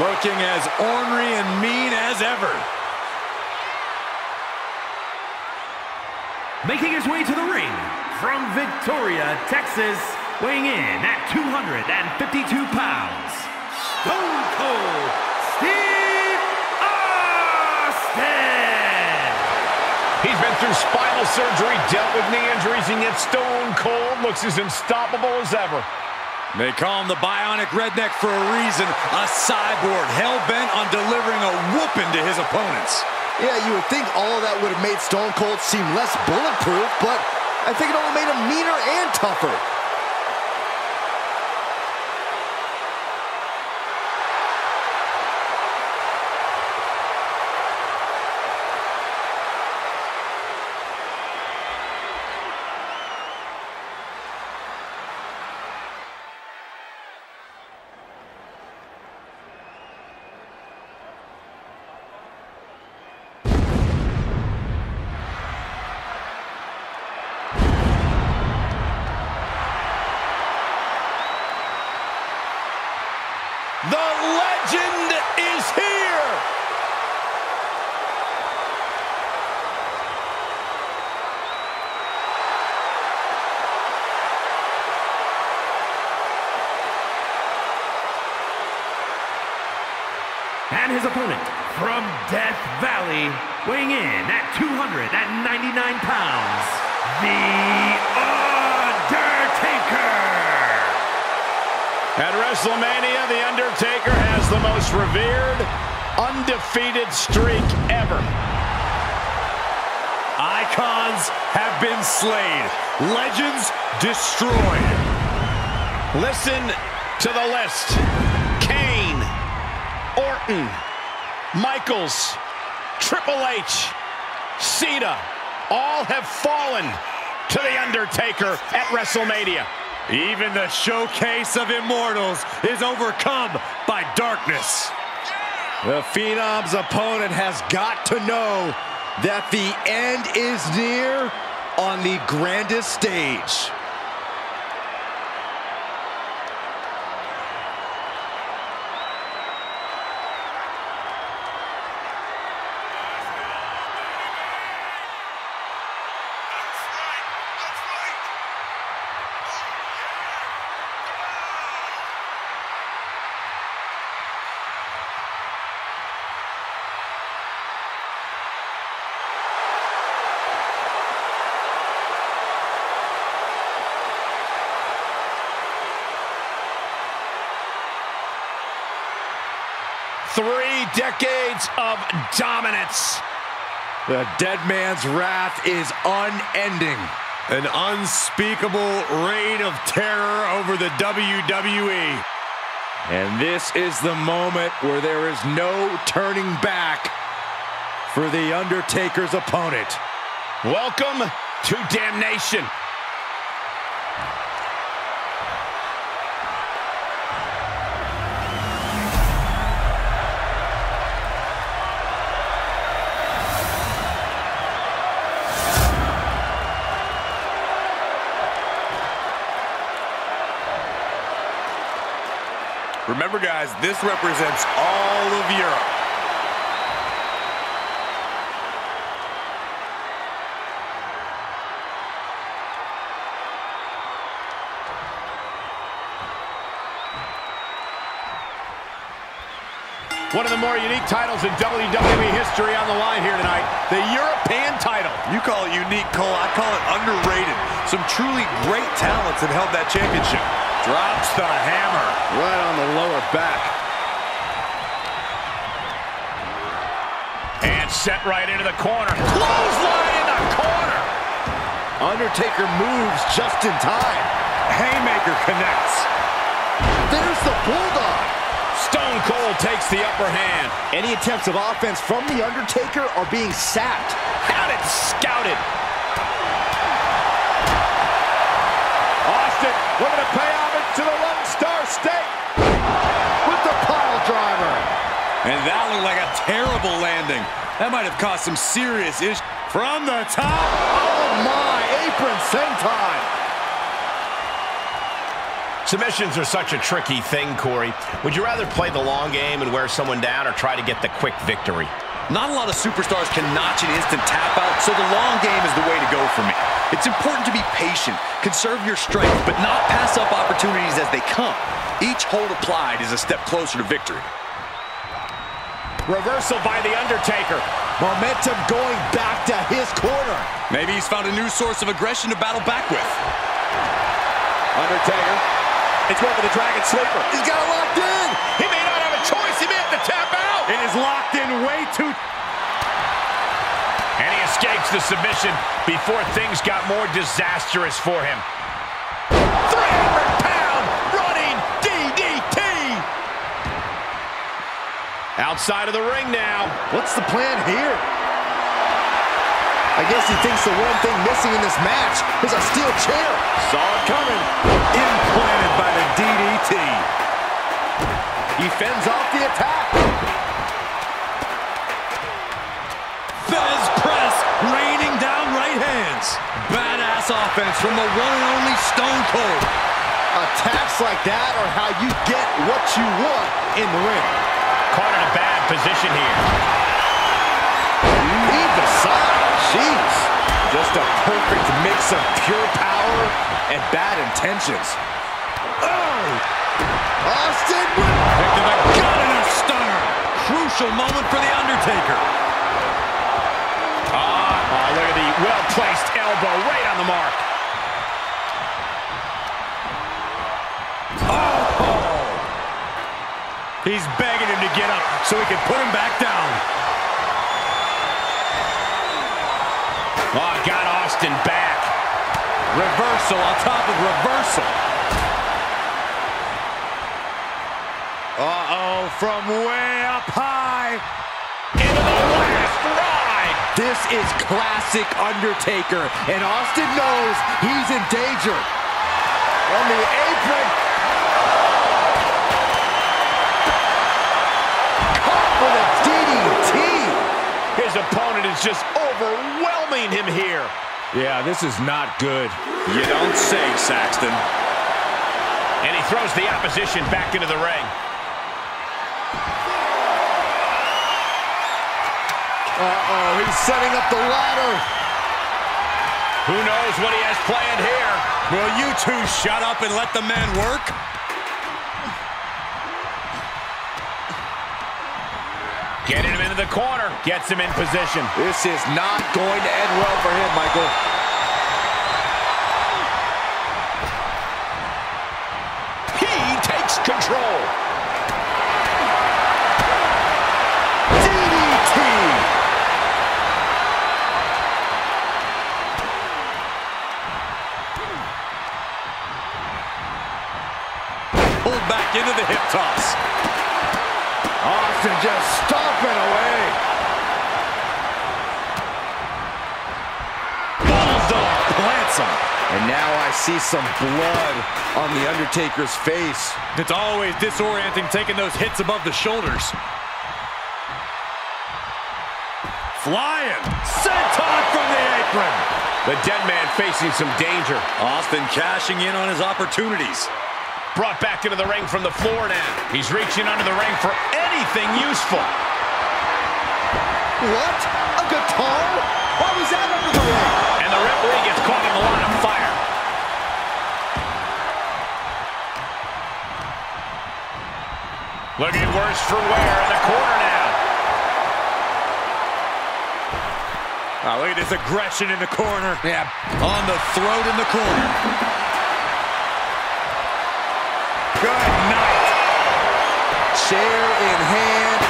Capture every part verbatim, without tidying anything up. Looking as ornery and mean as ever. Making his way to the ring from Victoria, Texas, weighing in at two hundred fifty-two pounds, Stone Cold Steve Austin! He's been through spinal surgery, dealt with knee injuries, and yet Stone Cold looks as unstoppable as ever. They call him the bionic redneck for a reason, a cyborg hell-bent on delivering a whooping to his opponents. Yeah, you would think all of that would have made Stone Cold seem less bulletproof, but I think it only made him meaner and tougher. The legend is here! And his opponent from Death Valley, weighing in at two hundred ninety-nine pounds, The Undertaker! At WrestleMania, The Undertaker has the most revered, undefeated streak ever. Icons have been slain. Legends destroyed. Listen to the list. Kane, Orton, Michaels, Triple H, Cena, all have fallen to The Undertaker at WrestleMania. Even the showcase of immortals is overcome by darkness. The Phenom's opponent has got to know that the end is near on the grandest stage. Three decades of dominance. The dead man's wrath is unending. An unspeakable reign of terror over the W W E. And this is the moment where there is no turning back for The Undertaker's opponent. Welcome to damnation. Remember, guys, this represents all of Europe. One of the more unique titles in W W E history on the line here tonight, the European title. You call it unique, Cole. I call it underrated. Some truly great talents have held that championship. Drops the hammer right on the lower back. And set right into the corner. Clothesline in the corner. Undertaker moves just in time. Haymaker connects. There's the bulldog. Stone Cold takes the upper hand. Any attempts of offense from The Undertaker are being sapped. Had it scouted. Austin, we're going to pay to the one-star state with the pile driver. And that looked like a terrible landing. That might have caused some serious issues. From the top. Oh, my. Apron sentai. Submissions are such a tricky thing, Corey. Would you rather play the long game and wear someone down or try to get the quick victory? Not a lot of superstars can notch an instant tap out, so the long game is the way to go for me. It's important to be patient, conserve your strength, but not pass up opportunities as they come. Each hold applied is a step closer to victory. Reversal by The Undertaker. Momentum going back to his corner. Maybe he's found a new source of aggression to battle back with. Undertaker. It's going for the Dragon Sleeper. He's got it locked in. He may not have a choice. He may have to tap out. It is locked in way too. And he escapes the submission before things got more disastrous for him. three hundred pound running D D T. Outside of the ring now. What's the plan here? I guess he thinks the one thing missing in this match is a steel chair. Saw it coming. Implanted by the D D T. He fends off the attack. Fez press, raining down right hands. Badass offense from the one and only Stone Cold. Attacks like that are how you get what you want in the ring. Caught in a bad position here. Leave the side. Jeez, just a perfect mix of pure power and bad intentions. Oh! Austin with picked up a gun and a stunner. Crucial moment for The Undertaker. Ah, oh, oh, look at the well-placed elbow right on the mark. Oh! He's begging him to get up so he can put him back down. Oh, got Austin back. Reversal on top of reversal. Uh-oh, from way up high. Into the last ride. This is classic Undertaker, and Austin knows he's in danger. On the apron. Caught with a D D T. His opponent is just overwhelming him here. Yeah, this is not good. You don't say, Saxton. And he throws the opposition back into the ring. Uh-oh, he's setting up the ladder. Who knows what he has planned here? Will you two shut up and let the man work? Getting him into the corner. Gets him in position. This is not going to end well for him, Michael. He takes control. D D T. Pulled back into the hip toss. Austin just stomping away. Bulldog plants him. And now I see some blood on The Undertaker's face. It's always disorienting taking those hits above the shoulders. Flying. Senton from the apron. The dead man facing some danger. Austin cashing in on his opportunities. Brought back into the ring from the floor now. He's reaching under the ring for anything useful. What? A guitar? What was that under the ring? And the referee gets caught in the line of fire. Looking worse for wear in the corner now. Oh, look at his aggression in the corner. Yeah, on the throat in the corner. Good night. Chair in hand.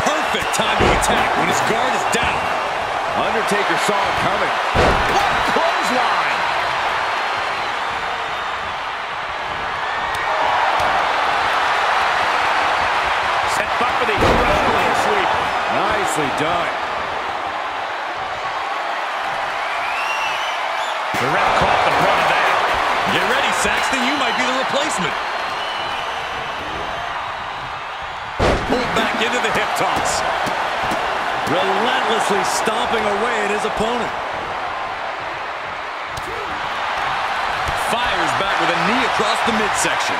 Perfect time to attack when his guard is down. Undertaker saw it coming. What a clothesline! Set up for the rolling sweep. Nicely done. The ref caught the brunt of that. Get ready, Saxton. You might be the replacement. Pulled back into the hip toss. Relentlessly stomping away at his opponent. Fires back with a knee across the midsection.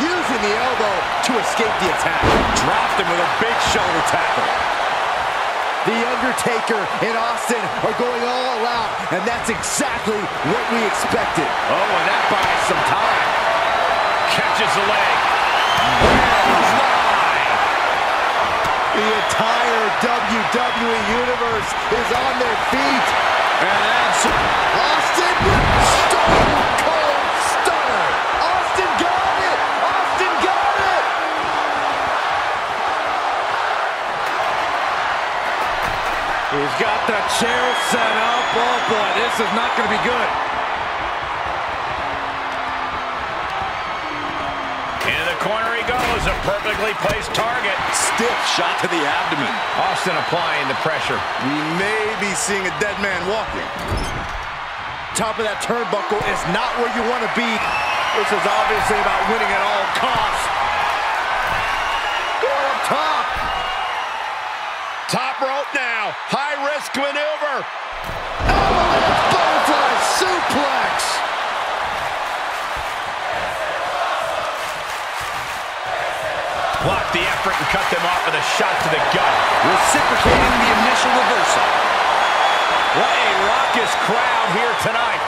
Using the elbow to escape the attack. Dropped him with a big shoulder tackle. The Undertaker and Austin are going all out, and that's exactly what we expected. Oh, and that buys some time. Catches the leg. The entire W W E Universe is on their feet. And that's Austin Stone Cold Stunner. Austin got it. Austin got it. He's got the chair set up. Oh boy, this is not going to be good. Into the corner he goes. A perfectly placed target. Stiff shot to the abdomen. Austin applying the pressure. We may be seeing a dead man walking. Top of that turnbuckle is not where you want to be. This is obviously about winning at all costs. Going up top. Top rope now. High risk maneuver. Elevated butterfly suplex. Blocked the effort and cut them off with a shot to the gut. Reciprocating the initial reversal. What a raucous crowd here tonight.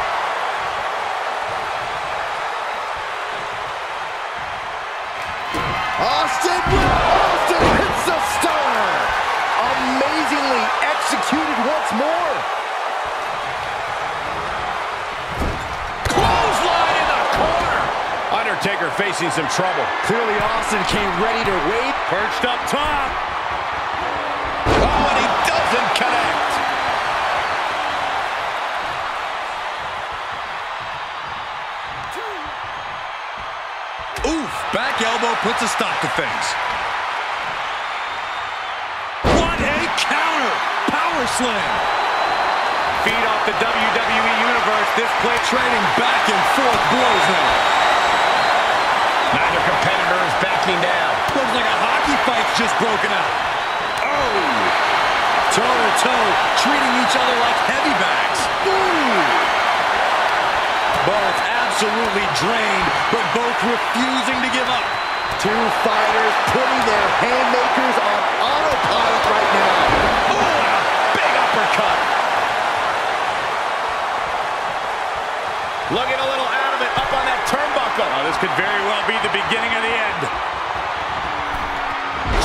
Austin, Austin hits the stunner. Amazingly executed once more. Undertaker facing some trouble. Clearly Austin came ready to wait. Perched up top. Oh, and he doesn't connect. Two. Oof, back elbow puts a stop to things. What a counter. Power slam. Feed off the W W E Universe. This play trading back and forth blows now. Neither competitor is backing down. Looks like a hockey fight's just broken up. Oh! Toe-to-toe, treating each other like heavy bags. Ooh! Both absolutely drained, but both refusing to give up. Two fighters putting their haymakers on autopilot right now. Ooh, a big uppercut. Looking a little out of it, up on that turnbuckle. Oh, this could very well be the beginning of the end.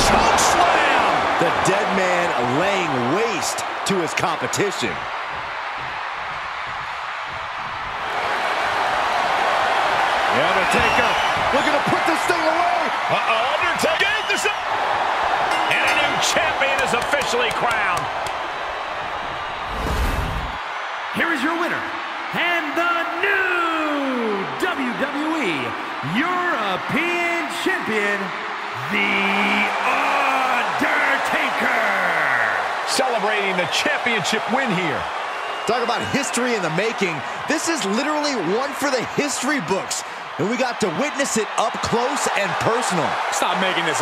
Choke slam! The dead man laying waste to his competition. The Undertaker looking to put this thing away. Uh-oh, Undertaker. And a new champion is officially crowned. Here is your winner. And the new W W E European Champion, The Undertaker. Celebrating the championship win here. Talk about history in the making. This is literally one for the history books. And we got to witness it up close and personal. Stop making this.